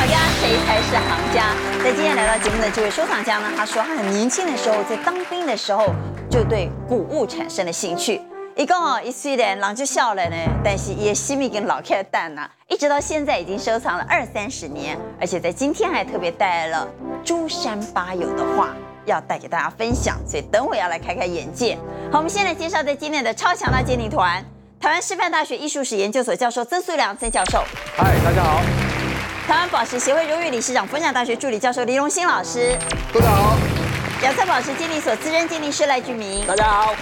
好家谁才是行家？在今天来到节目的这位收藏家呢，他说他很年轻的时候，在当兵的时候就对古物产生了兴趣。一共哦，一岁的人就笑了呢，但是也惜命跟老开蛋呐，一直到现在已经收藏了20-30年，而且在今天还特别带来了珠山吧友的画，要带给大家分享，所以等我要来开开眼界。好，我们先来介绍在今天的超强大鉴定团，台湾师范大学艺术史研究所教授曾素良曾教授。嗨，大家好。台湾宝石协会荣誉理事长、逢甲大学助理教授黎荣兴老师。大家好。亚瑟宝石鉴定所资深鉴定师赖俊明。大家好。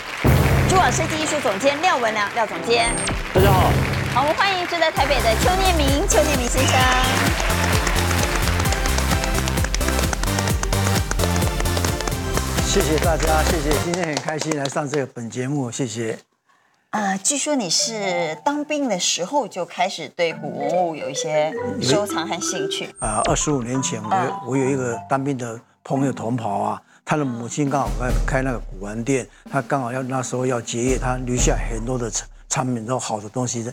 珠宝设计艺术总监廖文良廖总监。大家好。好，我们欢迎住在台北的邱念明邱念明先生。谢谢大家，谢谢，今天很开心来上这个本节目，谢谢。据说你是当兵的时候就开始对古文物有一些收藏和兴趣。25年前我有一个当兵的朋友同袍啊，他的母亲刚好开那个古玩店，他刚好要那时候要结业，他留下很多的产品都好的东西，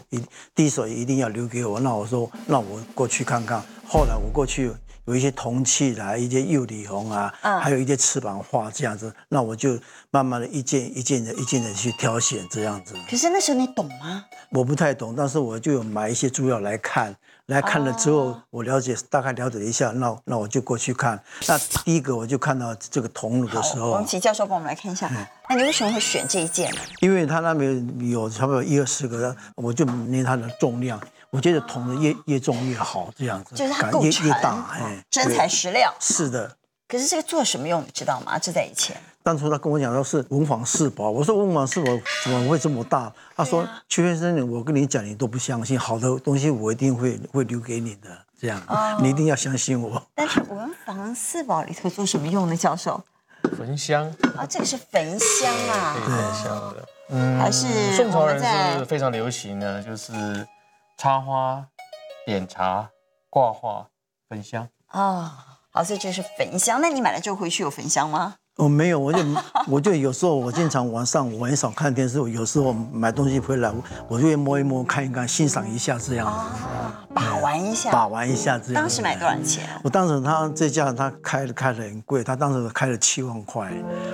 第一手一定要留给我。那我说，那我过去看看。后来我过去。有一些铜器啦，一些釉里红啊，还有一些翅膀画这样子，那我就慢慢的一件的去挑选这样子。可是那时候你懂吗？我不太懂，但是我就有买一些资料来看，来看了之后，我大概了解一下，那我就过去看。那第一个我就看到这个铜炉的时候，王琦教授帮我们来看一下。那你为什么会选这一件呢？因为他那边有差不多1-20个，我就捏它的重量。我觉得铜的越重越好，这样子，就是它够沉，真材实料。是的。可是这个做什么用，你知道吗？就在以前，当初他跟我讲说是文房四宝，我说文房四宝怎么会这么大？他说：“邱先生，我跟你讲，你都不相信，好的东西我一定会留给你的，这样你一定要相信我。”但是文房四宝里头做什么用呢？教授，焚香啊，这个是焚香啊，对，焚香的，还是宋朝人是非常流行的，就是。插花、点茶、挂画、焚香啊，好，所以这是焚香。那你买了之后回去有焚香吗？我没有，我就有时候我经常晚上我很少看电视，有时候买东西回来我就会摸一摸、看一看、欣赏一下这样子，把玩一下，把玩一下这样。当时买多少钱？我当时他这家他开的很贵，他当时开了7万块。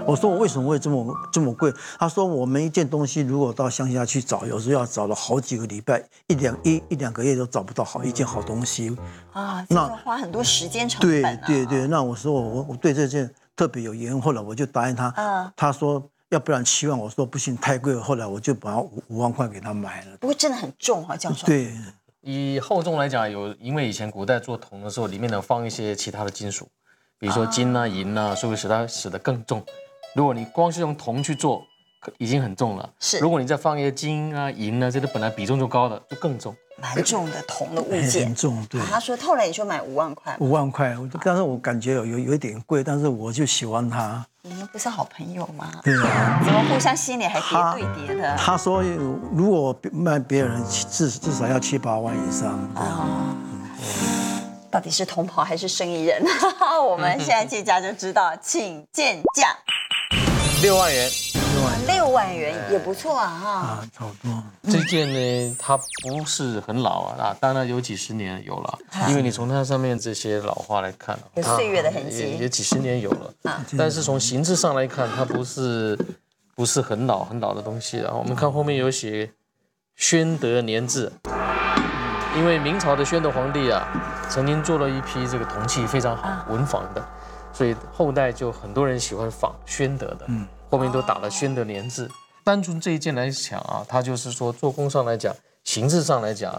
我说我为什么会这么贵？他说我们一件东西如果到乡下去找，有时候要找了好几个礼拜，一两个月都找不到一件好东西啊。那花很多时间成本啊。对，那我说我对这件。特别有缘，后来我就答应他。他说要不然7万，我说不行，太贵了。后来我就把5万块给他买了。不过真的很重啊，教授。对，以厚重来讲，因为以前古代做铜的时候，里面能放一些其他的金属，比如说金啊、银啊，所以使它使得更重。如果你光是用铜去做，已经很重了。是。如果你再放一些金啊、银啊，这些本来比重就高的，就更重。蛮重的铜的物件，很重。对，他说后来你说买5万块，5万块，但是我感觉有一点贵，但是我就喜欢它。你们不是好朋友吗？对啊，怎么互相心里还叠对叠的？他说如果卖别人，至少要7-8万以上。哦，到底是同袍还是生意人？我们现在见价就知道，请见价。6万元。6万元也不错啊！啊，差不多。这件呢，它不是很老啊，当然有几十年有了，因为你从它上面这些老花来看，有岁月的痕迹，也几十年有了。但是从形制上来看，它不是很老的东西啊。我们看后面有写宣德年制，因为明朝的宣德皇帝啊，曾经做了一批这个铜器非常好文仿的，所以后代就很多人喜欢仿宣德的。后面都打了宣德年制，单纯这一件来讲啊，它就是说做工上来讲，形制上来讲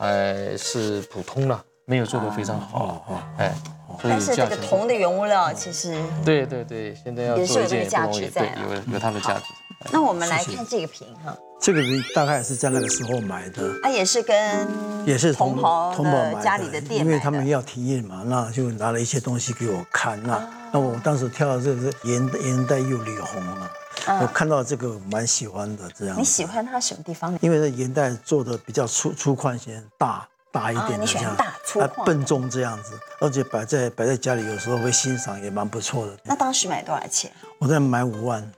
呢，是普通了，没有做得非常好哎。但是这个铜的原物料其实对，现在要做一件也不容易，对，有它的价值。那我们来看这个瓶哈，这个瓶大概也是在那个时候买的，它也是同袍家里的店买的，因为他们要体验嘛，那就拿了一些东西给我看那我当时挑的这个元代釉里红啊，我看到这个蛮喜欢的这样。你喜欢它什么地方？因为这元代做的比较粗犷些，大一点的这样，大粗犷笨重这样子，而且摆在家里有时候会欣赏，也蛮不错的。那当时买多少钱？我在买5万。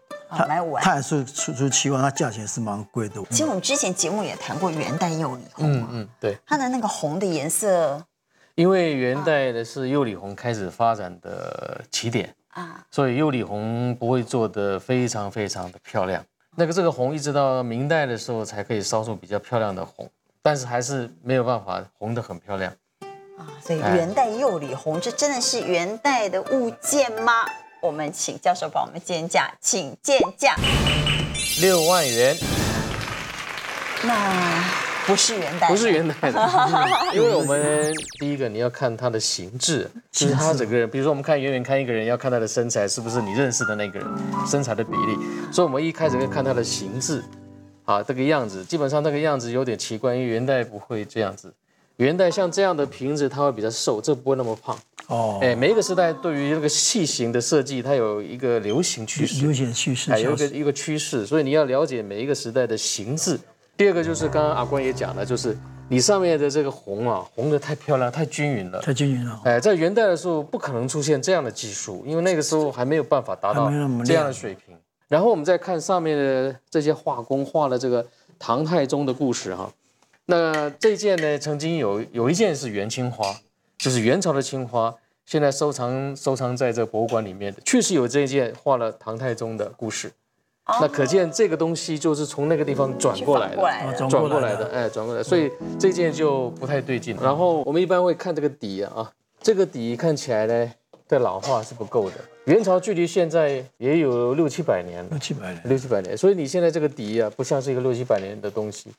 买5万，它也是出7万，它价钱是蛮贵的。其实我们之前节目也谈过元代釉里红，对，它的那个红的颜色。因为元代的是釉里红开始发展的起点啊，所以釉里红不会做得非常非常的漂亮。那个这个红一直到明代的时候才可以烧出比较漂亮的红，但是还是没有办法红得很漂亮啊。所以元代釉里红，这真的是元代的物件吗？我们请教授帮我们鉴价，请鉴价6万元。那不是元代，不是元代的，因为我们第一个你要看他的形制，就是他整个人。比如说我们看远远看一个人，要看他的身材是不是你认识的那个人，身材的比例。所以我们一开始要看他的形制，啊，这个样子，基本上那个样子有点奇怪，因为元代不会这样子。元代像这样的瓶子，它会比较瘦，这不会那么胖。哦，哎，每一个时代对于那个器型的设计，它有一个流行趋势，有一个趋势，所以你要了解每一个时代的形制。第二个就是刚刚阿关也讲了，就是你上面的这个红啊，红的太漂亮，太均匀了，哎，在元代的时候不可能出现这样的技术，因为那个时候还没有办法达到这样的水平。然后我们再看上面的这些画工画了这个唐太宗的故事哈，那这件呢曾经有一件是元青花，就是元朝的青花，现在收藏在这博物馆里面的，确实有这一件画了唐太宗的故事。那可见这个东西就是从那个地方转过来的，所以这件就不太对劲。然后我们一般会看这个底啊，这个底看起来呢，的老化是不够的。元朝距离现在也有六七百年，所以你现在这个底啊，不像是一个600-700年的东西。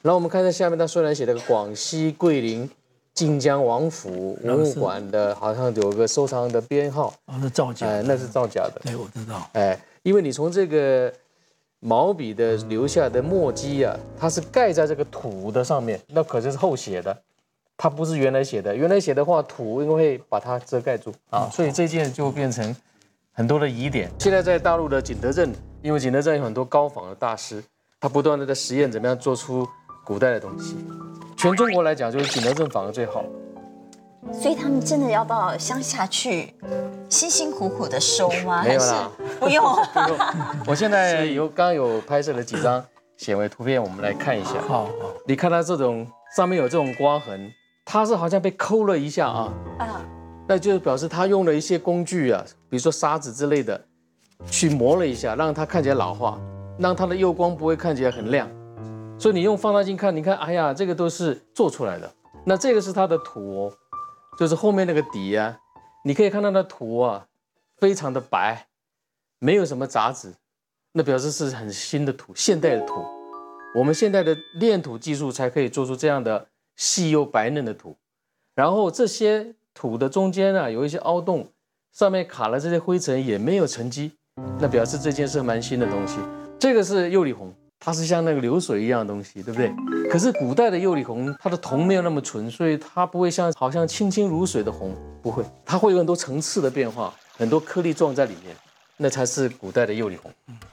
然后我们看在下面，它虽然写了个广西桂林晋江王府文物馆的，好像有个收藏的编号，那造假，哎，那是造假的。哎，我知道，哎。因为你从这个毛笔的留下的墨迹啊，它是盖在这个土的上面，那可是后写的，它不是原来写的。原来写的话，土因为把它遮盖住啊，所以这件就变成很多的疑点。现在在大陆的景德镇，因为景德镇有很多高仿的大师，他不断的在实验怎么样做出古代的东西。全中国来讲，就是景德镇仿的最好。所以他们真的要到乡下去，辛辛苦苦的收吗？没有啦，不用。我现在刚有拍摄了几张显微图片，我们来看一下。好，你看它这种上面有这种刮痕，它是好像被抠了一下啊。啊，那就是表示它用了一些工具啊，比如说砂纸之类的，去磨了一下，让它看起来老化，让它的釉光不会看起来很亮。所以你用放大镜看，你看，哎呀，这个都是做出来的。那这个是它的土哦。就是后面那个底啊，你可以看到那土啊，非常的白，没有什么杂质，那表示是很新的土，现代的土。我们现代的炼土技术才可以做出这样的细又白嫩的土。然后这些土的中间啊，有一些凹洞，上面卡了这些灰尘，也没有沉积，那表示这件是蛮新的东西。这个是釉里红，它是像那个流水一样的东西，对不对？可是古代的釉里红，它的铜没有那么纯，所以它不会像好像清清如水的红，不会，它会有很多层次的变化，很多颗粒状在里面，那才是古代的釉里红。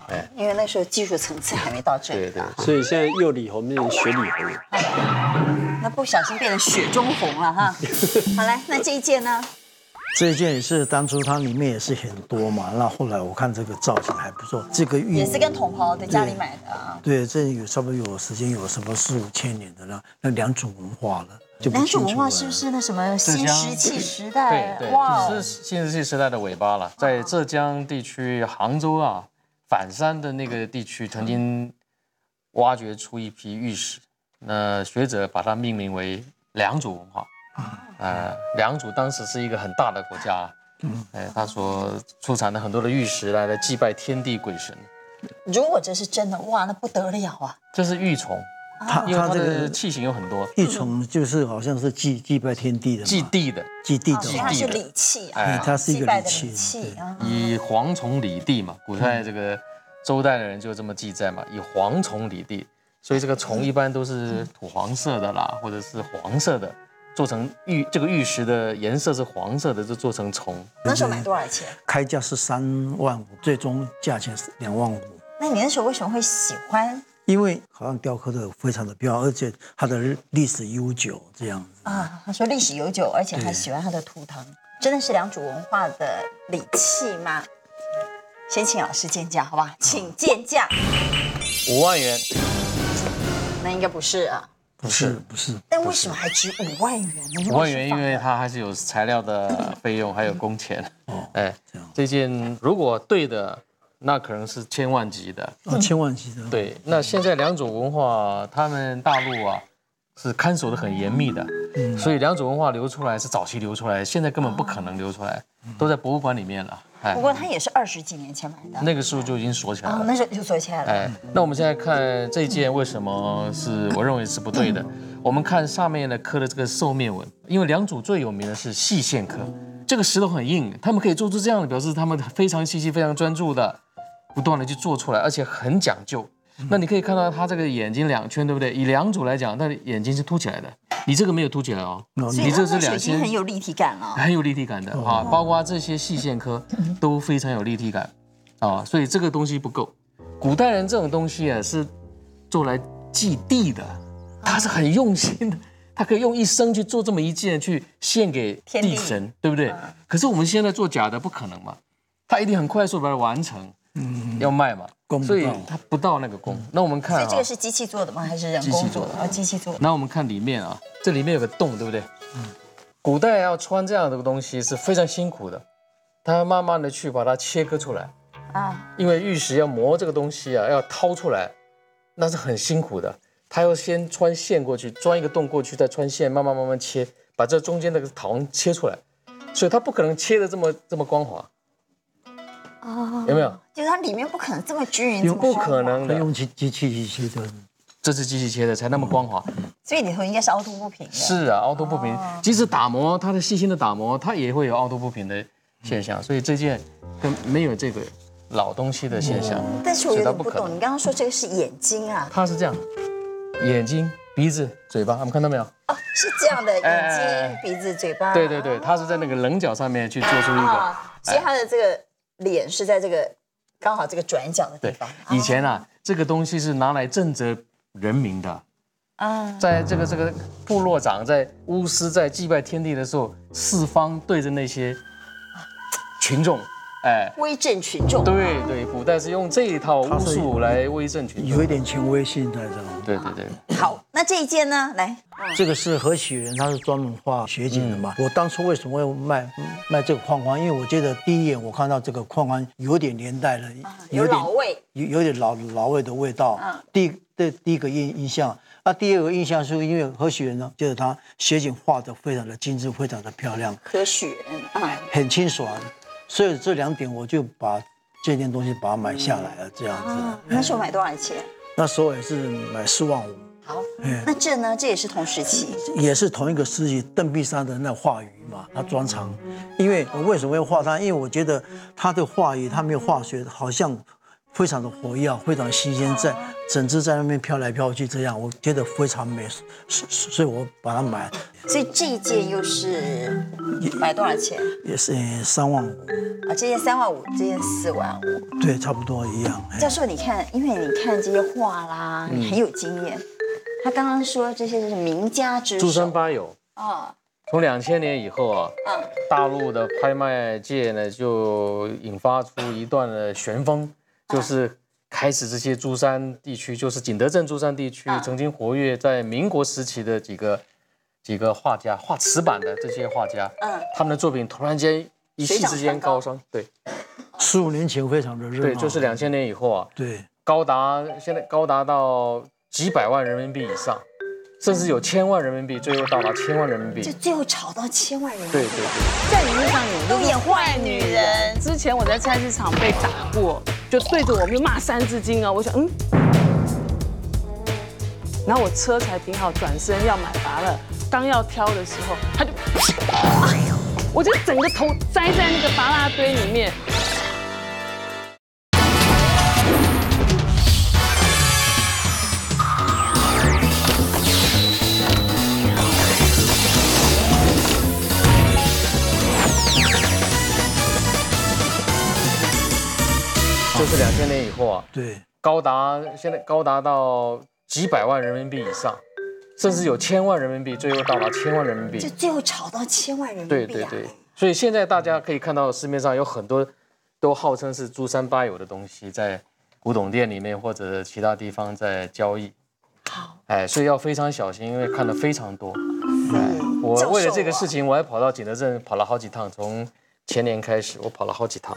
哎，因为那时候技术层次还没到这里。对对，所以现在釉里红变成雪里红，那不小心变成雪中红了哈。好来，那这一件呢？这一件也是当初它里面也是很多嘛，那后来我看这个造型还不错，这个玉也是跟统袍在家里买的啊。对，这有差不多有时间有什么4、5千年的那良渚文化了，就不清楚了。良渚文化是不是那什么新石器时代？对对，哇，是新石器时代的尾巴了，在浙江地区杭州啊反山的那个地区曾经挖掘出一批玉石，那学者把它命名为良渚文化。良渚当时是一个很大的国家，他所出产的很多的玉石来祭拜天地鬼神。如果这是真的，哇，那不得了啊！这是玉琮，因为它的器型有很多。玉琮就是好像是祭拜天地的，祭地的，所以它是礼器啊，它是一个礼器，以蝗虫礼地嘛。古代这个周代的人就这么记载嘛，以蝗虫礼地，所以这个虫一般都是土黄色的啦，或者是黄色的。做成这个玉石的颜色是黄色的，就做成虫。那时候买多少钱？开价是3万5，最终价钱是2万5。那你那时候为什么会喜欢？因为好像雕刻的非常的漂亮，而且它的历史悠久这样子啊。他说历史悠久，而且还喜欢它的图腾，真的是良渚文化的礼器吗？先请老师鉴价，好吧？请鉴价。5万元。那应该不是啊。不是不是。但为什么还值5万元呢？5万元，因为它还是有材料的费用，还有工钱。哦，哎，这件如果对的，那可能是千万级的。哦，千万级的。对，那现在良渚文化，他们大陆啊是看守的很严密的，所以良渚文化流出来是早期流出来，现在根本不可能流出来，都在博物馆里面了。不过它也是20几年前买的，那个时候就已经锁起来了。那时候就锁起来了。哎，那我们现在看这件为什么是我认为是不对的？我们看上面的刻的这个兽面纹，因为良渚最有名的是细线刻，这个石头很硬，他们可以做出这样的，表示他们非常细心、非常专注的，不断的去做出来，而且很讲究。那你可以看到它这个眼睛2圈，对不对？以良渚来讲，那眼睛是凸起来的，你这个没有凸起来哦，你这是2圈，很有立体感了，很有立体感的啊，包括这些细线刻都非常有立体感啊，所以这个东西不够。古代人这种东西啊是做来祭地的，他是很用心的，他可以用一生去做这么一件去献给地神，对不对？可是我们现在做假的不可能嘛，他一定很快速把它完成。要卖嘛，所以它不到那个工。那我们看，所以这个是机器做的吗？还是人工做的？啊，机器做的。那我们看里面啊，这里面有个洞，对不对？古代要穿这样的东西是非常辛苦的，它慢慢的去把它切割出来啊，因为玉石要磨这个东西啊，要掏出来，那是很辛苦的。它要先穿线过去，钻一个洞过去，再穿线，慢慢慢慢切，把这中间那个糖切出来，所以它不可能切的这么光滑。哦，有没有？就是它里面不可能这么均匀，有不可能的，用机器切的，这是机器切的才那么光滑，所以里头应该是凹凸不平的。是啊，凹凸不平，即使打磨，它的细心的打磨，它也会有凹凸不平的现象，所以这件跟没有这个老东西的现象。但是我有点不懂，你刚刚说这个是眼睛啊？它是这样，眼睛、鼻子、嘴巴，我们看到没有？哦，是这样的，眼睛、鼻子、嘴巴。对对对，它是在那个棱角上面去做出一个，所以它的这个。脸是在这个刚好这个转角的地方。以前啊，这个东西是拿来震慑人民的啊，在这个部落长、在巫师在祭拜天地的时候，四方对着那些群众，哎，威震群众。对对，古代是用这一套巫术来威震群众，有一点权威性在这里。对对对。好，那这一件呢？来，这个是何许人，他是专门画雪景的嘛。我当初为什么要卖这个框框？因为我觉得第一眼我看到这个框框有点年代了，有老味，有点老味的味道。第一个印象，那第二个印象是因为何许人呢？就是他雪景画的非常的精致，非常的漂亮。何许人啊，很清爽。所以这2点我就把这件东西把它买下来了，这样子。那时候买多少钱？那时候也是买4万5。好，那这呢？这也是同时期，也是同一个时期。邓碧山的那画鱼嘛，他专长。因为我为什么要画他？因为我觉得他的画鱼，他没有化学，好像非常的活跃，非常新鲜，在整只在那边飘来飘去，这样我觉得非常美，所以我把它买。所以这一件又是买多少钱？也是3万5。啊，这件3万5，这件4万5。对，差不多一样。教授，你看，因为你看这些画啦，你很有经验。他刚刚说这些是名家之手，珠山八友啊。从2000年以后啊，大陆的拍卖界呢就引发出一段的旋风，就是开始这些珠山地区，就是景德镇珠山地区曾经活跃在民国时期的几个画家，画瓷板的这些画家，他们的作品突然间一夕之间高升，对，15年前非常的热闹，对，就是2000年以后啊，对，现在高达到。几百万人民币以上，甚至有1000万人民币，最后到达1000万人民币，就最后炒到1000万人民币。对对对，在你路上你都演坏女人。之前我在菜市场被打过，就对着我们就骂3字经啊，我想然后我车才停好，转身要买拔了，刚要挑的时候，他就，我就整个头栽在那个拔蜡堆里面。就是2000年以后啊，对，现在高达到几百万人民币以上，甚至有1000万人民币，最后到达1000万人民币，就最后炒到1000万人民币。对对对，所以现在大家可以看到市面上有很多都号称是珠山八友的东西，在古董店里面或者其他地方在交易。好，哎，所以要非常小心，因为看的非常多。哎，我为了这个事情，我还跑到景德镇跑了好几趟，从前年开始我跑了好几趟，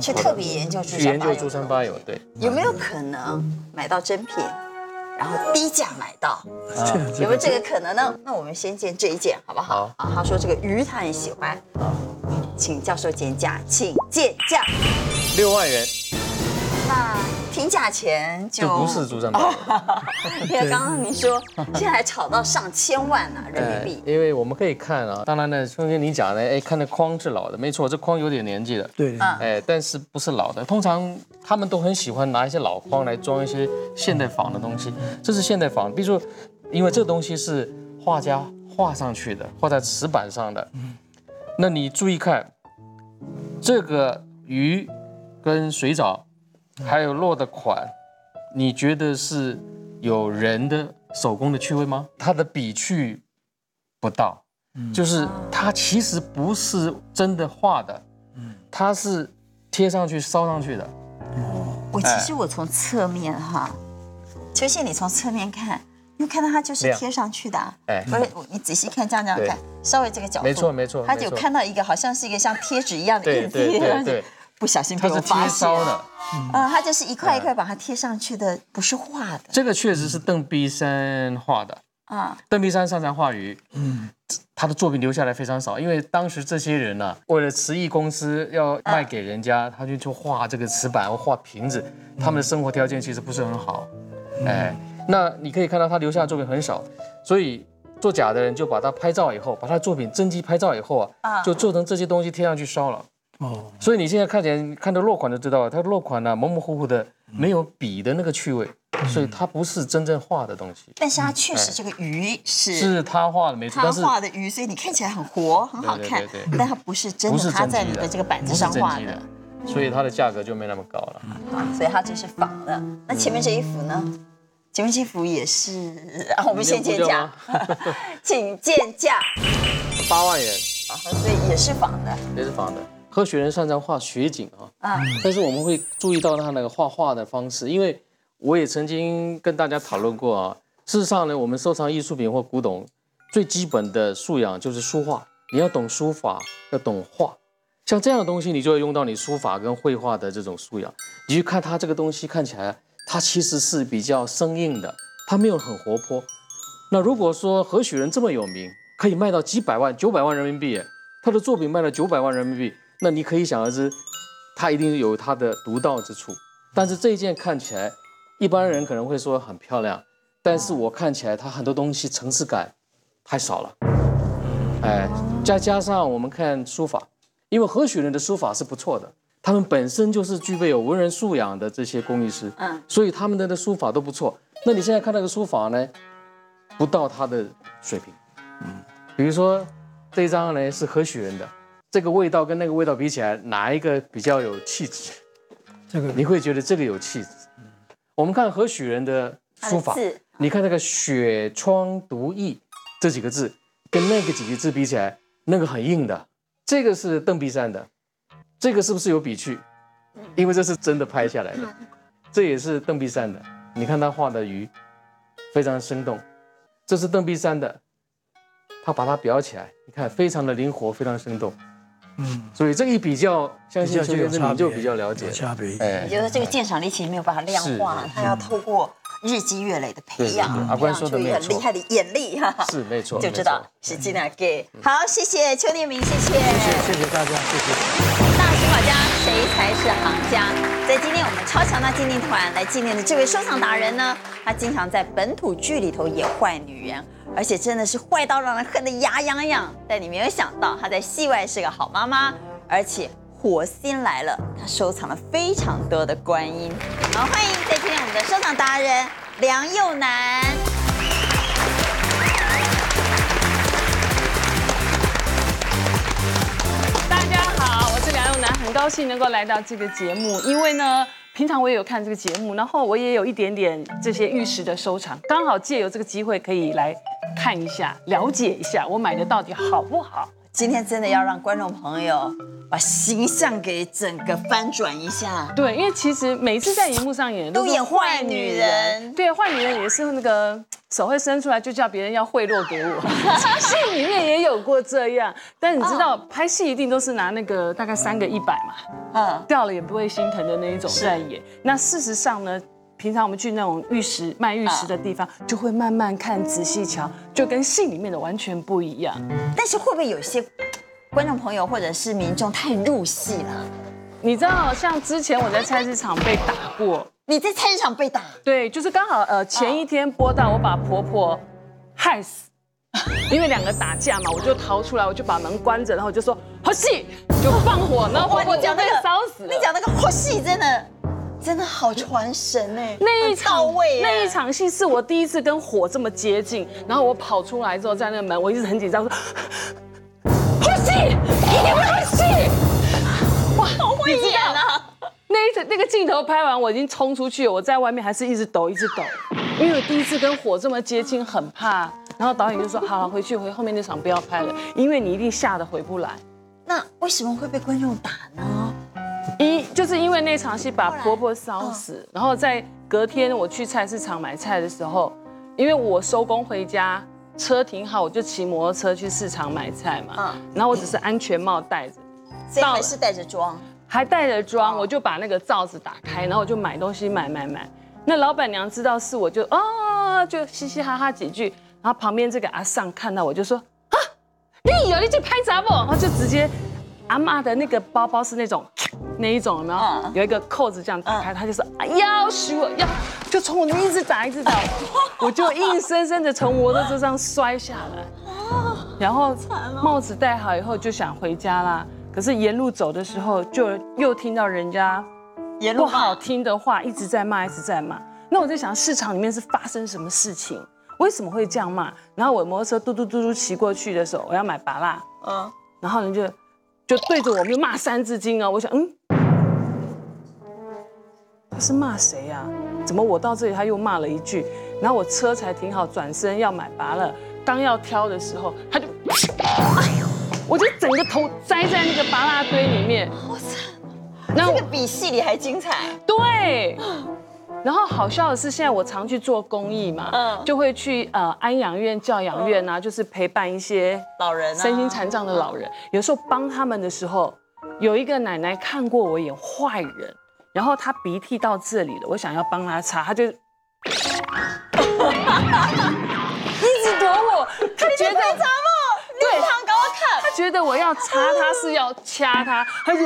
去特别研究珠山八友，对，有没有可能买到真品？然后低价买到，有没有这个可能呢？那我们先见这一件好不好？啊，他说这个鱼他很喜欢，请教授见价，请见价，6万元。那听价钱就不是珠山八友，因为刚刚您说现在还炒到上千万呢人民币。因为我们可以看啊，当然呢，兄弟你讲呢，哎，看那框是老的，没错，这框有点年纪的，对，哎，但是不是老的，通常。他们都很喜欢拿一些老框来装一些现代仿的东西，这是现代仿，比如说，因为这东西是画家画上去的，画在石板上的。那你注意看，这个鱼跟水藻，还有落的款，你觉得是有人的手工的趣味吗？它的笔趣不到，就是它其实不是真的画的，它是贴上去烧上去的。其实我从侧面哈，秋倩，你从侧面看，因为看到它就是贴上去的，哎，不是，你仔细看，这样看，稍微这个角度，没错，他就看到一个好像是一个像贴纸一样的印地，不小心被我发现了，它就是一块一块把它贴上去的，不是画的。这个确实是邓碧山画的啊，邓碧山擅长画鱼，他的作品留下来非常少，因为当时这些人呢，为了瓷艺公司要卖给人家，他就去画这个瓷板或画瓶子，他们的生活条件其实不是很好，哎，那你可以看到他留下的作品很少，所以作假的人就把他拍照以后，把他的作品真迹拍照以后啊，就做成这些东西贴上去烧了，哦，所以你现在看起来看到落款就知道，他落款呢模模糊糊的，没有笔的那个趣味。所以它不是真正画的东西，但是它确实这个鱼是他画的，没错，他画的鱼，所以你看起来很活，很好看，但它不是真的，他在你的这个板子上画的，所以它的价格就没那么高了。所以它只是仿的。那前面这一幅呢？前面这一幅也是，我们先见价，请见价，8万元。所以也是仿的，也是仿的。科学人擅长画雪景啊，但是我们会注意到他那个画画的方式，因为。我也曾经跟大家讨论过啊，事实上呢，我们收藏艺术品或古董，最基本的素养就是书画，你要懂书法，要懂画，像这样的东西，你就要用到你书法跟绘画的这种素养。你去看它这个东西，看起来它其实是比较生硬的，它没有很活泼。那如果说何许人这么有名，可以卖到几百万、900万人民币，他的作品卖了900万人民币，那你可以想而知，他一定有他的独到之处。但是这一件看起来。一般人可能会说很漂亮，但是我看起来它很多东西层次感太少了，哎，加上我们看书法，因为何许人的书法是不错的，他们本身就是具备有文人素养的这些工艺师，所以他们的书法都不错。那你现在看那个书法呢，不到他的水平，比如说这张呢是何许人的，这个味道跟那个味道比起来，哪一个比较有气质？这个你会觉得这个有气质。我们看何许人的书法，你看那个雪窗独倚这几个字，跟那个几个字比起来，那个很硬的，这个是邓碧山的，这个是不是有笔趣？因为这是真的拍下来的，这也是邓碧山的，你看他画的鱼非常生动，这是邓碧山的，他把它裱起来，你看非常的灵活，非常生动。所以这一比较，相信就你就比较了解差别。你觉得这个鉴赏力其实没有办法量化，它要透过日积月累的培养，培养出一个很厉害的眼力哈。是没错，就知道是尽量给。好，谢谢邱念明，谢谢大家，谢谢。大师好家，谁才是行家？在今天我们超强大鉴定团来纪念的这位收藏达人呢，他经常在本土剧里头演坏女人。而且真的是坏到让人恨得牙痒痒，但你没有想到，她在戏外是个好妈妈，而且火星来了，她收藏了非常多的观音。好，欢迎再见我们的收藏达人梁佑男。大家好，我是梁佑男，很高兴能够来到这个节目，因为呢。平常我也有看这个节目，然后我也有一点点这些玉石的收藏，刚好借由这个机会可以来看一下，了解一下我买的到底好不好。今天真的要让观众朋友把形象给整个翻转一下。对，因为其实每次在荧幕上演都演坏女人，对，坏女人也是那个手会伸出来就叫别人要贿赂给我，戏里面也有过这样。但你知道拍戏一定都是拿那个大概3个100嘛，掉了也不会心疼的那一种在演。那事实上呢？平常我们去那种玉石卖玉石的地方，就会慢慢看仔细瞧，就跟戏里面的完全不一样。但是会不会有些观众朋友或者是民众太入戏了？你知道，像之前我在菜市场被打过。你在菜市场被打？对，就是刚好前一天播到我把婆婆害死，因为2个打架嘛，我就逃出来，我就把门关着，然后我就说好戏，就放火，然后婆婆就被烧死了。你讲那个好戏真的。真的好传神哎！那一场戏是我第一次跟火这么接近，然后我跑出来之后，在那个门，我一直很紧张，说：“好戏，一定会好戏！”哇，好会演啊！那个镜头拍完，我已经冲出去，我在外面还是一直抖，一直抖，因为我第一次跟火这么接近，很怕。然后导演就说：“好了，回去后面那场不要拍了，因为你一定吓得回不来。”那为什么会被观众打呢？就是因为那场戏把婆婆烧死，然后在隔天我去菜市场买菜的时候，因为我收工回家，车停好，我就骑摩托车去市场买菜嘛。然后我只是安全帽戴着，这还是戴着妆，还戴着妆，我就把那个罩子打开，然后我就买东西买。那老板娘知道是我就就嘻嘻哈哈几句，然后旁边这个阿桑看到我就说啊，你有你去拍啥不？然后就直接阿嬷的那个包包是那种。那一种有没有？有一个扣子这样打开，他就是要许我要，就从我那一直打一直打，我就硬生生的从摩托车上摔下来，然后帽子戴好以后就想回家啦。可是沿路走的时候，就又听到人家不好听的话，一直在骂，一直在骂。那我在想，市场里面是发生什么事情？为什么会这样骂？然后我摩托车嘟嘟嘟嘟骑过去的时候，我要买芭乐，然后人就对着我们就骂3字经啊！我想，他是骂谁啊？怎么我到这里他又骂了一句？然后我车才停好，转身要买芭乐，刚要挑的时候，他就，哎呦，我就整个头栽在那个芭乐堆里面，好惨！这个比戏里还精彩。对。然后好笑的是，现在我常去做公益嘛，就会去安养院、教养院啊，就是陪伴一些老人、身心残障的老人。有时候帮他们的时候，有一个奶奶看过我演坏人，然后她鼻涕到这里了，我想要帮她擦，她就一直躲我，她觉得对，她觉得我要擦她是要掐她，她就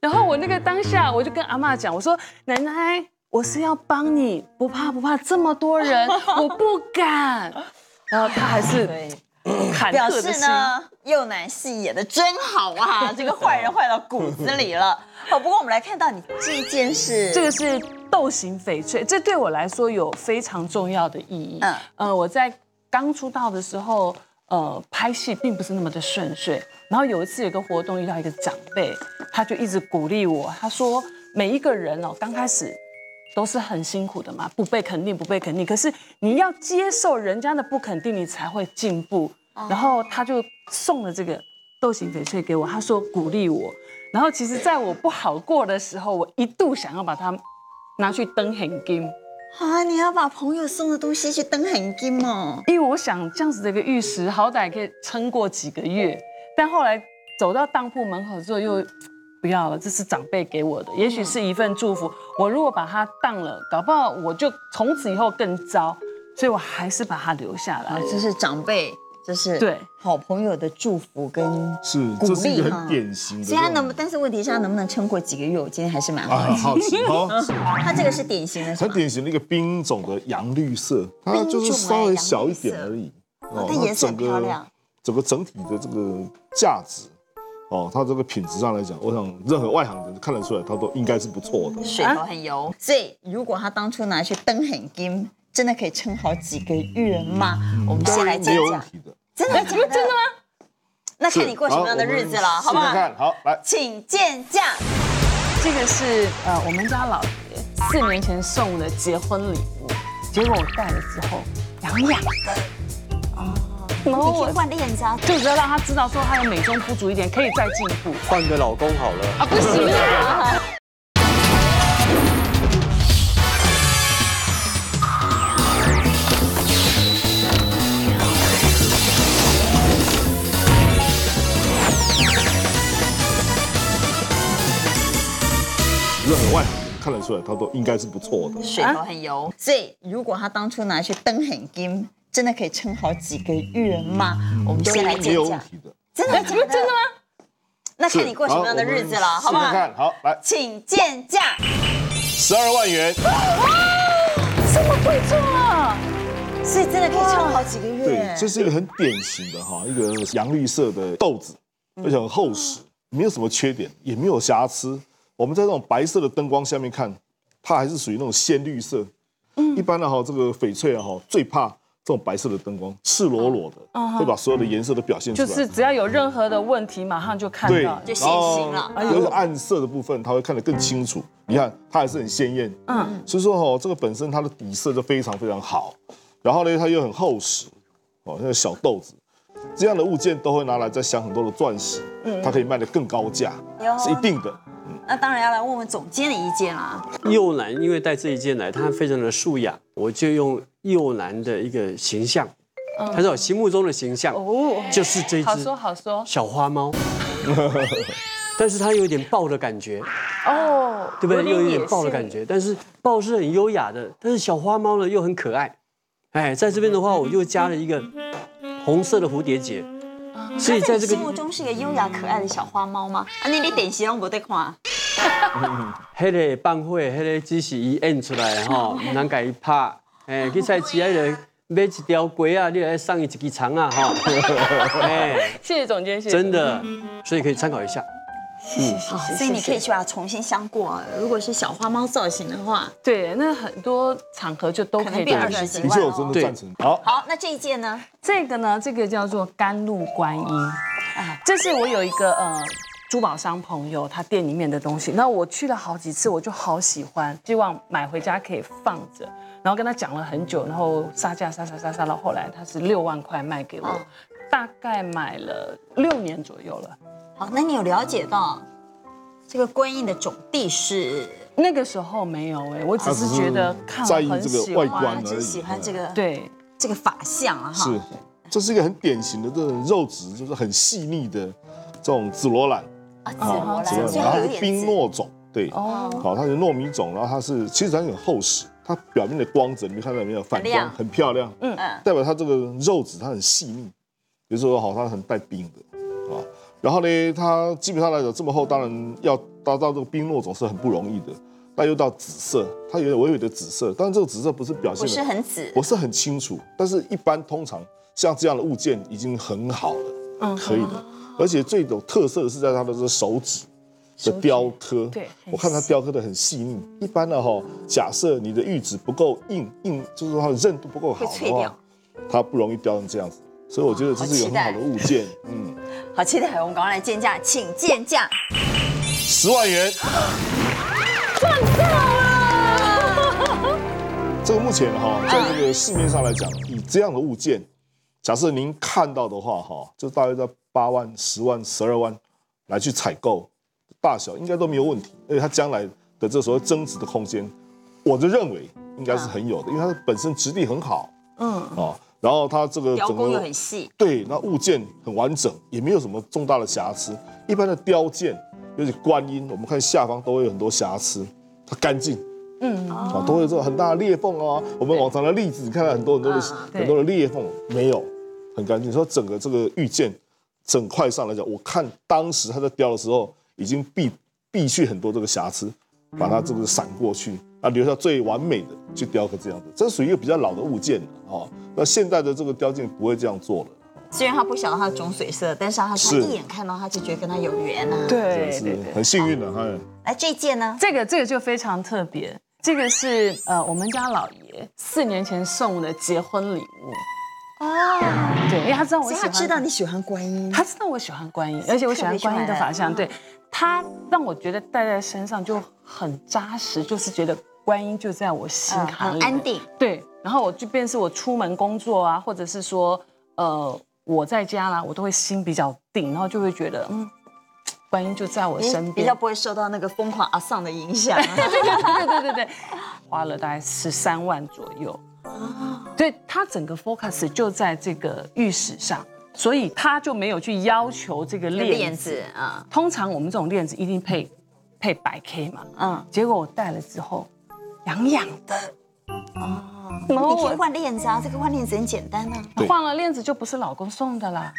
然后我那个当下，我就跟阿嬷讲，我说奶奶，我是要帮你，不怕，这么多人，我不敢。然后她还是忐忑的心。表示呢，幼男戏演的真好啊，这个坏人坏到骨子里了。好，不过我们来看到你这件事，这个是斗形翡翠，这对我来说有非常重要的意义。我在刚出道的时候，拍戏并不是那么的顺遂。然后有一次有一个活动遇到一个长辈，他就一直鼓励我，他说每一个人哦，刚开始都是很辛苦的嘛，不被肯定，可是你要接受人家的不肯定，你才会进步。然后他就送了这个豆形翡翠给我，他说鼓励我。然后其实在我不好过的时候，我一度想要把它拿去当现金。啊！你要把朋友送的东西去当现金哦？因为我想这样子的一个玉石，好歹可以撑过几个月。但后来走到当铺门口之后，又不要了，这是长辈给我的，也许是一份祝福。我如果把它当了，搞不好我就从此以后更糟，所以我还是把它留下来。这是长辈，这是对好朋友的祝福跟鼓励哈。所以他能，但是问题是他能不能撑过几个月？我今天还是蛮好奇。他这个是典型的，很典型的一个冰种的洋绿色，它就是稍微小一点而已。它颜色很漂亮。整个整体的这个价值，它这个品质上来讲，我想任何外行人看得出来，它都应该是不错的。水头很油，所以如果他当初拿去灯很金，真的可以撑好几个月吗？我们先来讲讲，真的吗？那看你过什么样的日子了，好不好？好，来，请见价。这个是我们家老爷4年前送的结婚礼物，结果我戴了之后痒痒的。然后我换的眼罩，就只要让他知道说他的美中不足一点，可以再进步。换个老公好了啊，不行啊！是很外行，看得出来他都应该是不错的，水头很油。所以如果他当初拿去灯很金，真的可以撑好几个月吗？我们先来讲讲，真的真的吗？那看你过什么样的日子了，好不好？好，来，请见价12万元。这么贵重啊！所以真的可以撑好几个月。对，这是一个很典型的哈，一个洋绿色的豆子，而且很厚实，没有什么缺点，也没有瑕疵。我们在这种白色的灯光下面看，它还是属于那种鲜绿色。一般的哈，这个翡翠啊哈，最怕这种白色的灯光，赤裸裸的，会把所有的颜色都表现出来。就是只要有任何的问题，马上就看到，就现形了。有个暗色的部分，它会看得更清楚。你看，它还是很鲜艳。所以说哈，这个本身它的底色就非常非常好，然后呢，它又很厚实。哦，那个小豆子。这样的物件都会拿来再镶很多的钻石，它可以卖得更高价，是一定的。那当然要来问问总监的意见啦。右南因为带这一件来，他非常的素雅，我就用右南的一个形象，他在我心目中的形象就是这只小花猫，但是它有点豹的感觉哦，对不对？又有点豹的感觉，但是豹是很优雅的，但是小花猫呢又很可爱。哎，在这边的话，我又加了一个。红色的蝴蝶结，所以在这个心目中是一个优雅可爱的小花猫吗？啊，你典型我无在看。迄个办会，迄个只是伊演出来吼，唔能家己拍。哎，去菜市啊，就买一条鸡啊，你来送伊一支肠啊，哈。哎，谢谢总监，谢谢。真的，所以可以参考一下。好，所以你可以去把它重新镶过。如果是小花猫造型的话，对，那很多场合就都可以变20几万。的确，我真的赞成。好，那这一件呢？这个叫做甘露观音，这是我有一个珠宝商朋友他店里面的东西，那我去了好几次，我就好喜欢，希望买回家可以放着。然后跟他讲了很久，然后杀价杀到后来他是6万块卖给我，大概买了6年左右了。好，那你有了解到这个观音的种地是？那个时候没有哎，我只是觉得看了很喜欢，就喜欢这个对这个法相啊哈。是，这是一个很典型的这种肉质就是很细腻的这种紫罗兰啊，紫罗兰，然后它是冰糯种，对哦，好，它是糯米种，然后它是其实它很厚实，它表面的光泽你看到没有反光，很漂亮，代表它这个肉质它很细腻，比如说好它很带冰的啊。然后呢，它基本上来讲这么厚，当然要达到这个冰糯种是很不容易的。那又到紫色，它有点微微的紫色，但是这个紫色不是表现的，不是很紫，我是很清楚。但是一般通常像这样的物件已经很好了，可以的。而且最有特色的是在它的这手指的雕刻，对，我看它雕刻的很细腻。一般的哈，假设你的玉指不够硬，就是说它的韧度不够好的话，它不容易雕成这样子。所以我觉得这是一个很好的物件，好期待，我们赶快来见价，请见价，10万元，赚到了！这个目前哈，在这个市面上来讲，以这样的物件，假设您看到的话哈，就大约在8万、10万、12万来去采购，大小应该都没有问题，而且它将来的这所谓增值的空间，我就认为应该是很有的，因为它本身质地很好，然后它这个雕工又很细，对，那物件很完整，也没有什么重大的瑕疵。一般的雕件，尤其观音，我们看下方都会有很多瑕疵，它干净，都会有这种很大的裂缝啊。我们往常的例子，你看到很多的裂缝，没有，很干净。所以整个这个玉件，整块上来讲，我看当时他在雕的时候，已经避去很多这个瑕疵，把它这个闪过去。留下最完美的去雕刻这样子，这属于一个比较老的物件了。那现代的这个雕件不会这样做了。虽然他不晓得它的种水色，但是他一眼看到他就觉得跟他有缘啊。对，很幸运的哈。来这件呢，这个就非常特别，这个是我们家老爷4年前送的结婚礼物。对，因为他知道我喜欢，他知道你喜欢观音，他知道我喜欢观音，而且我喜欢观音的法相，对，他让我觉得戴在身上就很扎实，就是觉得。观音就在我心坎里，很安定。对，然后我就便是我出门工作啊，或者是说，我在家啦，我都会心比较定，然后就会觉得观音就在我身边，比较不会受到那个疯狂阿桑的影响。对，花了大概13万左右，所以他整个 focus 就在这个玉石上，所以他就没有去要求这个链子啊。通常我们这种链子一定配100K 嘛，结果我戴了之后，痒痒的。哦，你可以换链子啊，这个换链子很简单啊。换了链子就不是老公送的啦，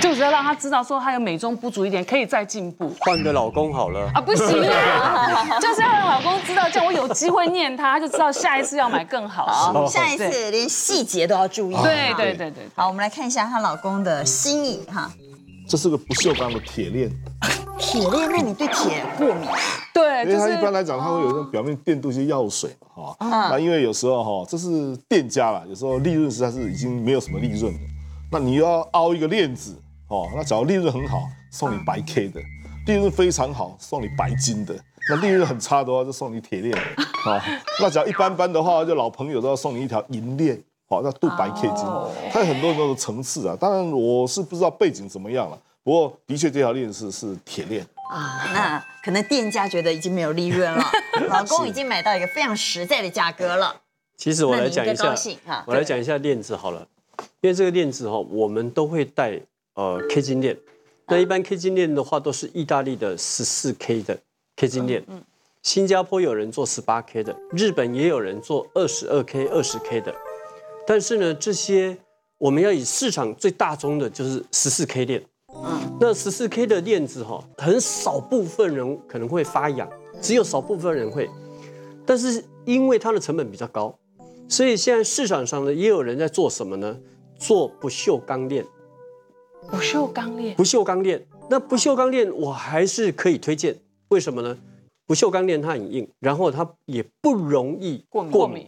就只要让他知道说他有美中不足一点，可以再进步。换个老公好了啊，不行啊，就是要让老公知道，这样我有机会念他，他就知道下一次要买更好。下一次连细节都要注意。对。好，我们来看一下她老公的心意哈。这是个不锈钢的铁链。铁链？那你对铁过敏？对，因为它一般来讲，它会有一种表面电镀一些药水嘛，那因为有时候这是店家啦，有时候利润实在是已经没有什么利润了，那你又要凹一个链子那假如利润很好，送你100K 的；利润非常好，送你白金的；那利润很差的话，就送你铁链那假如一般般的话，就老朋友都要送你一条银链那镀白K金。它有很多很多的层次啊，当然我是不知道背景怎么样了。不过，的确这条链子是铁链啊，那可能店家觉得已经没有利润了，老公已经买到一个非常实在的价格了。其实我来讲一下链子好了，因为这个链子我们都会戴K 金链，那一般 K 金链的话都是意大利的14K 的 K 金链，新加坡有人做18K 的，日本也有人做22K、20K 的，但是呢，这些我们要以市场最大宗的就是14K 链。那14K 的链子很少部分人可能会发痒，只有少部分人会，但是因为它的成本比较高，所以现在市场上呢也有人在做什么呢？做不锈钢链。不锈钢链，那不锈钢链我还是可以推荐，为什么呢？不锈钢链它很硬，然后它也不容易过敏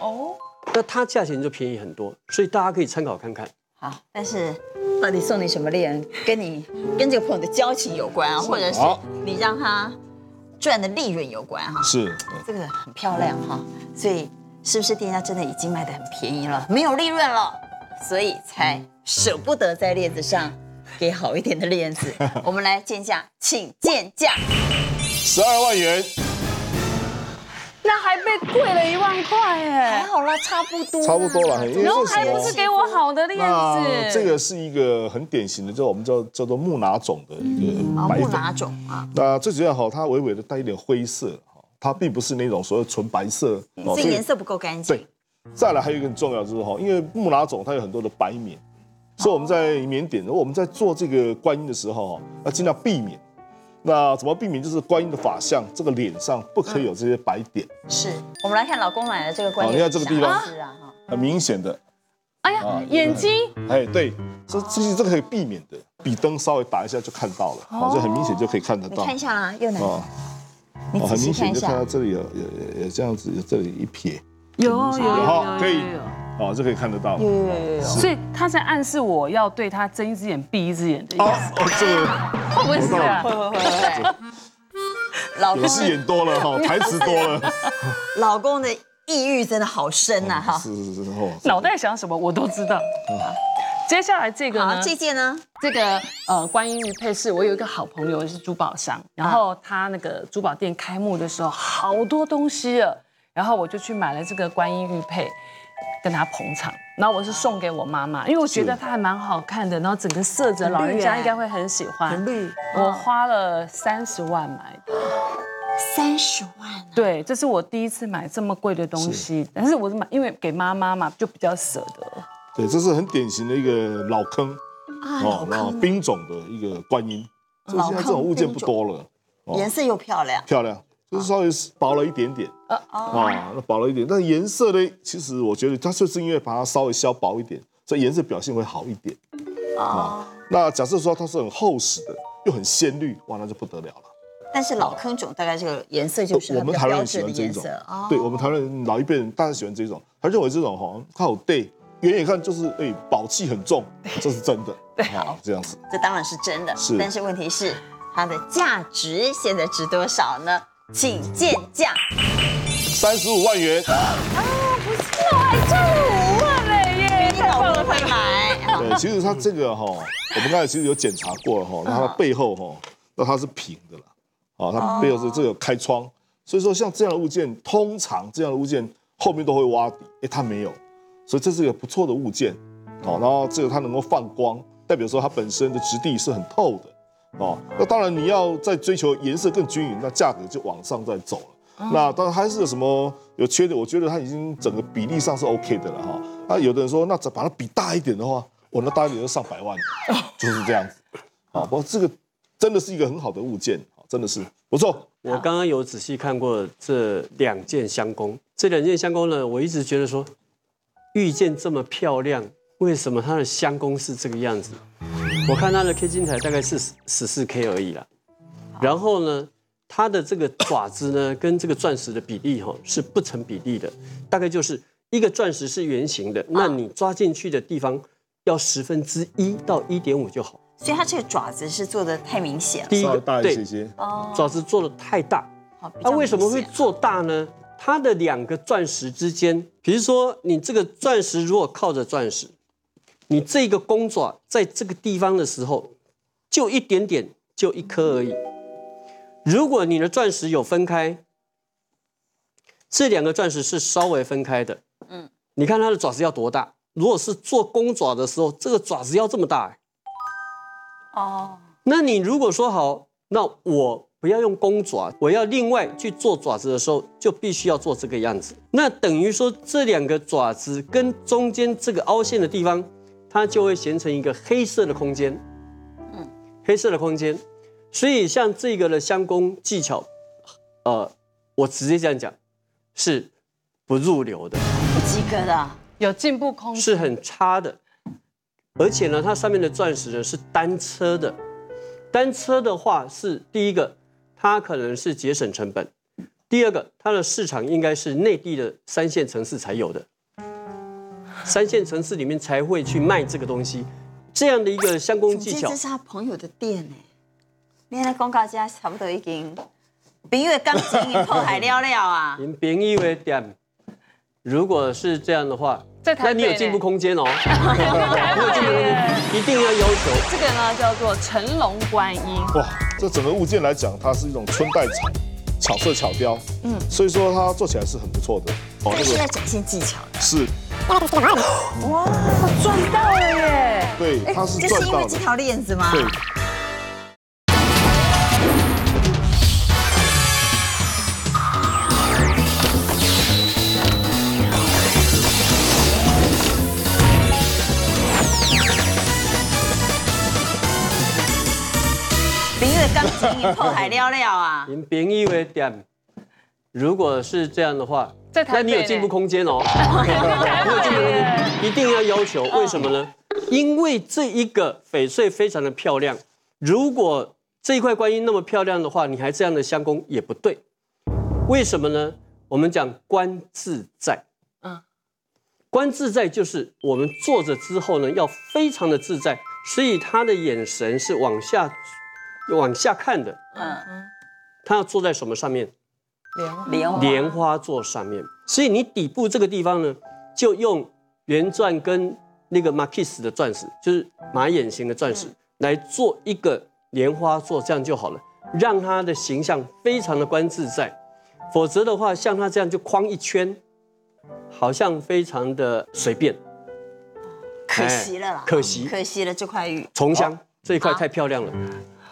哦，那它价钱就便宜很多，所以大家可以参考看看。好，但是。到底送你什么链，跟你跟这个朋友的交情有关啊，或者是你让他赚的利润有关哈。是，这个很漂亮哈，所以是不是店家真的已经卖得很便宜了，没有利润了，所以才舍不得在链子上给好一点的链子？我们来见价，请见价，12万元。那还被贵了1万块哎，还好啦，差不多了。然后还不是给我好的链子。这个是一个很典型的，就我们叫做木拿种的一个白粉。木拿种啊。那最主要它微微的带一点灰色，它并不是那种所谓纯白色。所以颜色不够干净。对。再来还有一个很重要就是因为木拿种它有很多的白棉，所以我们在缅甸，我们在做这个观音的时候要尽量避免。那怎么避免？就是观音的法像，这个脸上不可以有这些白点。是，我们来看老公买的这个观音，你看这个地方是啊，很明显的。哎呀，眼睛。哎，对，这个可以避免的，笔灯稍微打一下就看到了，好，就很明显就可以看得到。你看一下啦，右奶奶。你很明显就看到这里有这样子，有这里一撇。有，可以。哦，就可以看得到。有。所以他在暗示我要对他睁一只眼闭一只眼的意思。哦，这个会不会是啊？会。老公是演多了哈，台词多了。老公的抑郁真的好深呐哈。是。脑袋想什么我都知道。接下来这个呢？这件呢？这个观音玉佩饰，我有一个好朋友是珠宝商，然后他那个珠宝店开幕的时候好多东西了，然后我就去买了这个观音玉佩。跟他捧场，然后我是送给我妈妈，因为我觉得它还蛮好看的，然后整个色泽老人家应该会很喜欢。很绿，我花了30万买的。30万？对，这是我第一次买这么贵的东西，但是我是买，因为给妈妈嘛，就比较舍得。对，这是很典型的一个老坑啊，冰种的一个观音，现在这种物件不多了，颜色又漂亮。就是稍微薄了一点点，但是颜色呢，其实我觉得它就是因为把它稍微削薄一点，所以颜色表现会好一点。那假设说它是很厚实的，又很鲜绿，哇，那就不得了了。但是老坑种大概这个颜色就是我们台湾人喜欢这种，对我们台湾人老一辈人大家喜欢这种，他认为这种它有对，远远看就是宝气很重，这是真的，这样子，这当然是真的，但是问题是它的价值现在值多少呢？请见价，35万元啊！不是，我还赚5万了耶！你老公会买，对，其实它这个哈，我们刚才其实有检查过哈，那它背后哈，那它是平的啦，啊，它背后是这个开窗，所以说像这样的物件，通常这样的物件后面都会挖底，哎，它没有，所以这是一个不错的物件，好，然后这个它能够放光，代表说它本身的质地是很透的。哦，那当然你要再追求颜色更均匀，那价格就往上再走了。嗯、那当然还是有什么有缺点，我觉得它已经整个比例上是 OK 的了哈、哦。那有的人说，那把它比大一点的话，我那大一点就上百万，就是这样子。啊、哦，不过这个真的是一个很好的物件，真的是不错。我刚刚有仔细看过这两件相公，这两件相公呢，我一直觉得说，玉件这么漂亮，为什么它的相公是这个样子？我看它的 K 金材大概是14K 而已啦，然后呢，它的这个爪子呢跟这个钻石的比例哈是不成比例的，大概就是一个钻石是圆形的，那你抓进去的地方要1/10到1.5就好。所以它这个爪子是做的太明显了，第一个大一些，爪子做的太大。那为什么会做大呢？它的两个钻石之间，比如说你这个钻石如果靠着钻石。你这个公爪在这个地方的时候，就一点点，就一颗而已。如果你的钻石有分开，这两个钻石是稍微分开的。嗯，你看它的爪子要多大？如果是做公爪的时候，这个爪子要这么大。哦，那你如果说好，那我不要用公爪，我要另外去做爪子的时候，就必须要做这个样子。那等于说这两个爪子跟中间这个凹陷的地方。它就会形成一个黑色的空间，嗯，黑色的空间，所以像这个的相公技巧，我直接这样讲，是不入流的，不及格的，有进步空间，是很差的，而且呢，它上面的钻石呢是单车的，单车的话是第一个，它可能是节省成本，第二个，它的市场应该是内地的3线城市才有的。3线城市里面才会去卖这个东西，这样的一个相公技巧。这是他朋友的店哎，你看他广告价差不多已经，朋友的感情已经破坏了啊。您朋友的店，如果是这样的话，那你有进步空间哦。你有进步空间，一定要要求。这个呢叫做乘龙观音。哇，这整个物件来讲，它是一种春代厂巧色巧雕，嗯，所以说它做起来是很不错的。哦，这是在展现技巧。是。哇，赚到了耶！对，他是赚到了。这是因为这条链子吗？对。朋友的感情已破坏了啊！您朋友的店，如果是这样的话。那你有进步空间哦，你有进步空间，一定要要求。为什么呢？因为这一个翡翠非常的漂亮，如果这一块观音那么漂亮的话，你还这样的相公也不对。为什么呢？我们讲观自在，观自在就是我们坐着之后呢，要非常的自在，所以他的眼神是往下看的，他要坐在什么上面？莲花座上面，所以你底部这个地方呢，就用圆钻跟那个 marquise 的钻石，就是马眼形的钻石，来做一个莲花座，这样就好了，让它的形象非常的观自在。否则的话，像它这样就框一圈，好像非常的随便，可惜了啦，可惜了这块玉。重香这一块太漂亮了。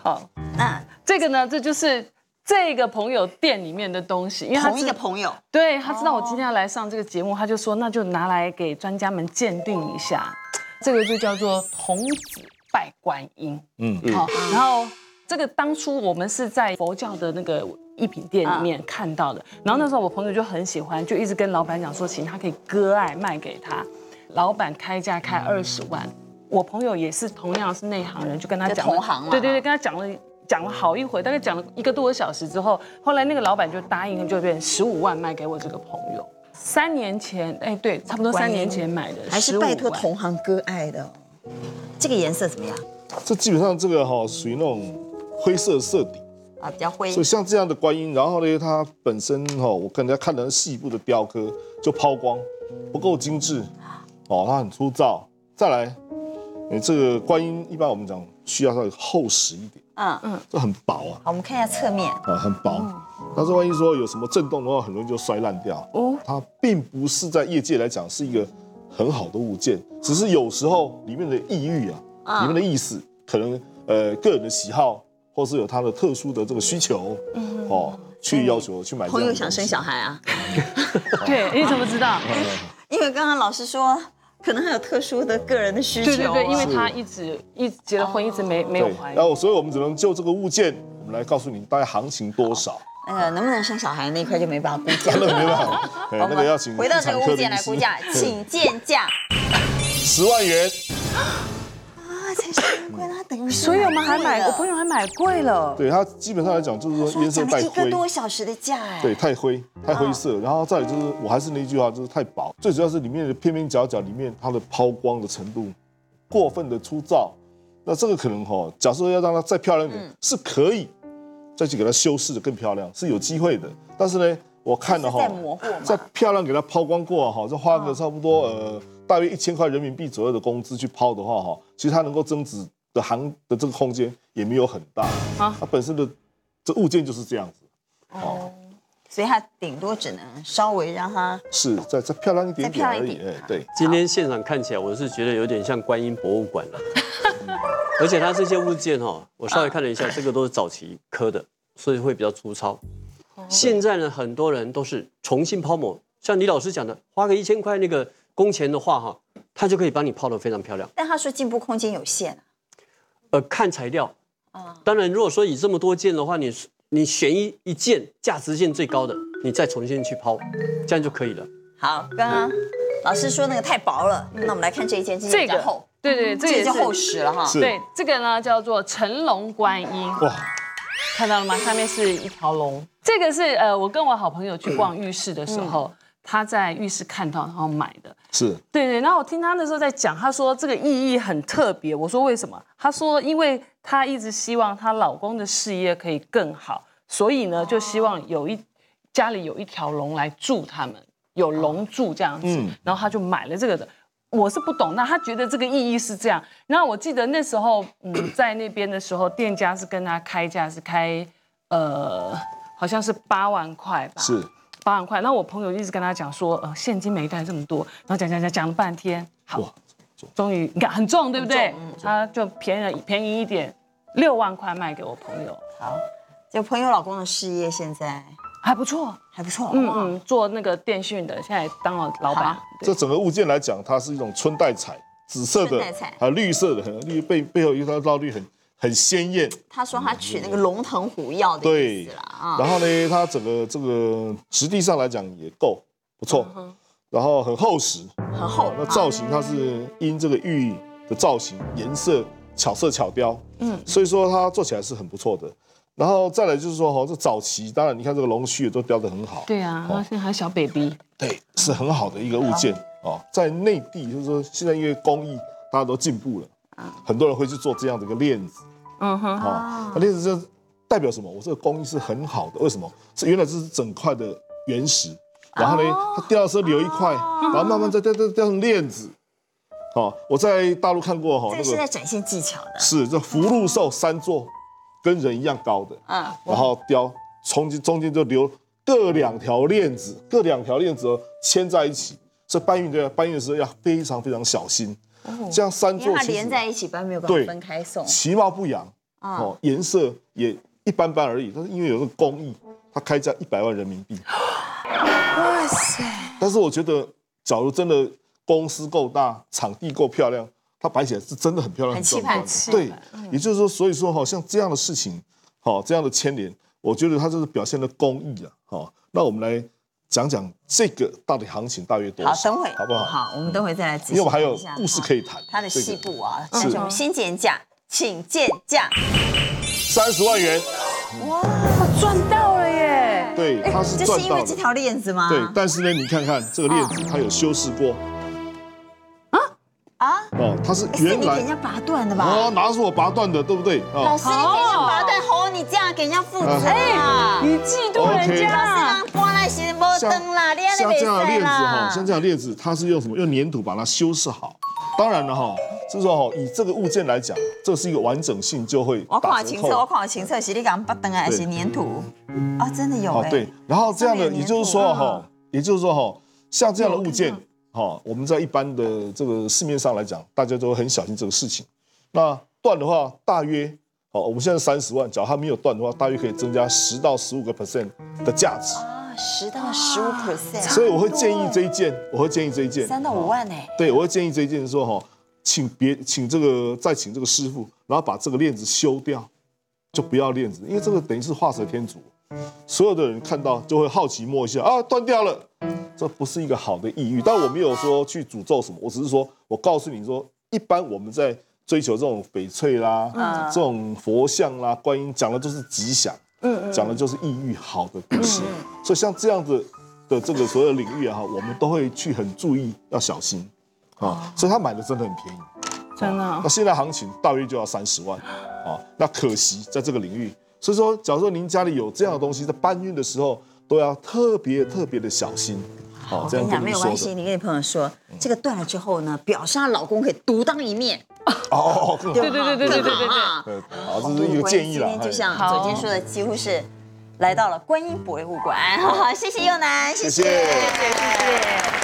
好，那这个呢，这就是。这个朋友店里面的东西，因为同一个朋友，对他知道我今天要来上这个节目，他就说那就拿来给专家们鉴定一下，这个就叫做童子拜观音。嗯，好。然后这个当初我们是在佛教的那个艺品店里面看到的，然后那时候我朋友就很喜欢，就一直跟老板讲说，请他可以割爱卖给他，老板开价开20万，我朋友也是同样是内行人，就跟他讲，同行嘛，对对对，跟他讲了。讲了好一回，大概讲了1个多小时之后，后来那个老板就答应，就变15万卖给我这个朋友。3年前，哎，对，差不多3年前买的，还是拜托同行割爱的。这个颜色怎么样？这基本上这个哈属于那种灰色色底啊，比较灰。所以像这样的观音，然后呢，它本身哈，我跟人家看的细部的雕刻就抛光，不够精致，哦，它很粗糙。再来，这个观音一般我们讲需要稍微厚实一点，这很薄啊。好，我们看一下侧面啊，很薄。但是万一说有什么震动的话，很容易就摔烂掉。哦，它并不是在业界来讲是一个很好的物件，只是有时候里面的意蕴啊，里面的意思可能个人的喜好，或是有他的特殊的这个需求，哦，去要求去买。朋友想生小孩啊？对，你怎么知道？因为刚刚老师说。可能还有特殊的个人的需求，对对对，因为他一直结了婚，一直没有怀孕，然后所以我们只能就这个物件，我们来告诉你大概行情多少。能不能生小孩那一块就没办法估价，那没办法，那个要请回到这个物件来估价，请见价10万元。啊，才10万块，那等于所以我们还买，我朋友还买贵了。对，它基本上来讲就是说颜色带灰，1个多小时的价哎，对，太灰色，然后再来就是我还是那句话，就是太薄，最主要是里面的边边角角里面它的抛光的程度过分的粗糙，那这个可能哈，假设要让它再漂亮一点是可以再去给它修饰的更漂亮，是有机会的，但是呢，我看了哈，再漂亮给它抛光过哈，再花个差不多大约1000块人民币左右的工资去抛的话，哈，其实它能够增值的这个空间也没有很大啊。它本身的这物件就是这样子，哦，所以它顶多只能稍微让它是再漂亮一点点而已。对，今天现场看起来我是觉得有点像观音博物馆了，而且它这些物件哈，我稍微看了一下，这个都是早期刻的，所以会比较粗糙。现在呢，很多人都是重新抛模，像李老师讲的，花个1000块那个。工钱的话哈，它就可以帮你泡得非常漂亮。但他说进步空间有限啊。看材料啊。当然，如果说以这么多件的话，你选一件价值线最高的，你再重新去抛，这样就可以了。好，刚刚老师说那个太薄了，那我们来看这一件，这个厚，对对，这个就厚实了哈。对，这个呢叫做乘龙观音。哇，看到了吗？上面是一条龙。这个是我跟我好朋友去逛浴室的时候。他在浴室看到，然后买的，是对对。然后我听他那时候在讲，他说这个意义很特别。我说为什么？他说因为他一直希望她老公的事业可以更好，所以呢就希望家里有一条龙来助他们，有龙助这样子。然后他就买了这个的。我是不懂，那他觉得这个意义是这样。然后我记得那时候，在那边的时候，店家是跟他开价是开好像是8万块吧。是。8万块，那我朋友一直跟他讲说，现金没带这么多，然后讲了半天，好，终于你看很重，对不对？他就便宜一点，6万块卖给我朋友。好，就朋友老公的事业现在还不错，还不错，做那个电讯的，现在当了老板。这整个物件来讲，它是一种春带彩，紫色的，还有绿色的，背后一道绿很鲜艳。他说他取那个龙腾虎跃的意思啦啊。然后呢，它整个这个质地上来讲也够不错，然后很厚实，很厚。那造型它是因这个玉的造型、颜色巧色巧雕，所以说它做起来是很不错的。然后再来就是说哈，这早期当然你看这个龙须也都雕得很好，对啊，现在还有小 baby， 对，是很好的一个物件哦。在内地就是说现在因为工艺大家都进步了，很多人会去做这样的一个链子。那链子就代表什么？我这个工艺是很好的，为什么？是原来这是整块的原石，然后呢，它掉的时候留一块，然后慢慢再掉成链子。哦，我在大陆看过哈，这是在展现技巧的。是，这福禄寿3座，跟人一样高的，然后雕中间就留各两条链子牵在一起，所以搬运的时候要非常非常小心。这样3座它连在一起搬，没有办法分开送，其貌不扬哦，颜色也一般般而已。但是因为有个工艺，它开价100万人民币。哇塞！但是我觉得，假如真的公司够大，场地够漂亮，它摆起来是真的很漂亮，很气派。对，也就是说，所以说哈，像这样的事情，好这样的牵连，我觉得它就是表现了工艺啊。好，那我们来。讲这个到底行情大约多少？好，等会好不好？好，我们等会再来仔细。因为我们还有故事可以谈。它的细部啊，但是我们先见价，请见价30万元。哇，赚到了耶！对，它是赚到了。这是因为这条链子吗？对，但是呢，你看看这个链子，它有修饰过。它是原来人家拔断的吧？哦，哪是我拔断的，对不对？老师，你给人家拔断，吼你这样给人家负责啊！你嫉妒人家。老师，搬来是无灯啦，你安尼袂使啦。像这样的链子，它是用什么？用粘土把它修饰好。当然了哈，就是说哈，以这个物件来讲，这是一个完整性就会打折扣。我看了清楚，是你讲不等还是粘土啊？真的有哎。对，然后这样的，也就是说哈，像这样的物件，哈，我们在一般的这个市面上来讲，大家都很小心这个事情。那断的话，大约。好，我们现在30万，只要它没有断的话，大约可以增加10到15% 的价值。啊，10到15%。所以我会建议这一件3到5万哎。对，我会建议这一件说哈，请这个师傅，然后把这个链子修掉，就不要链子，因为这个等于是画蛇添足，所有的人看到就会好奇摸一下啊，断掉了，这不是一个好的意欲。但我没有说去诅咒什么，我只是说我告诉你说，一般我们在。追求这种翡翠啦，这种佛像啦、观音，讲的就是吉祥，讲的就是意欲好的东西。所以像这样子的这个所有领域啊，我们都会去很注意，要小心啊。所以他买的真的很便宜，真的。那现在行情大约就要30万啊。那可惜在这个领域，所以说，假如说您家里有这样的东西，在搬运的时候都要特别的小心。我跟你讲，没有关系。你跟你朋友说，这个断了之后呢，表示她老公可以独当一面。哦，对，好，这是一个建议了。今天就像左金说的，几乎是来到了观音博物馆。谢谢侑男，谢谢。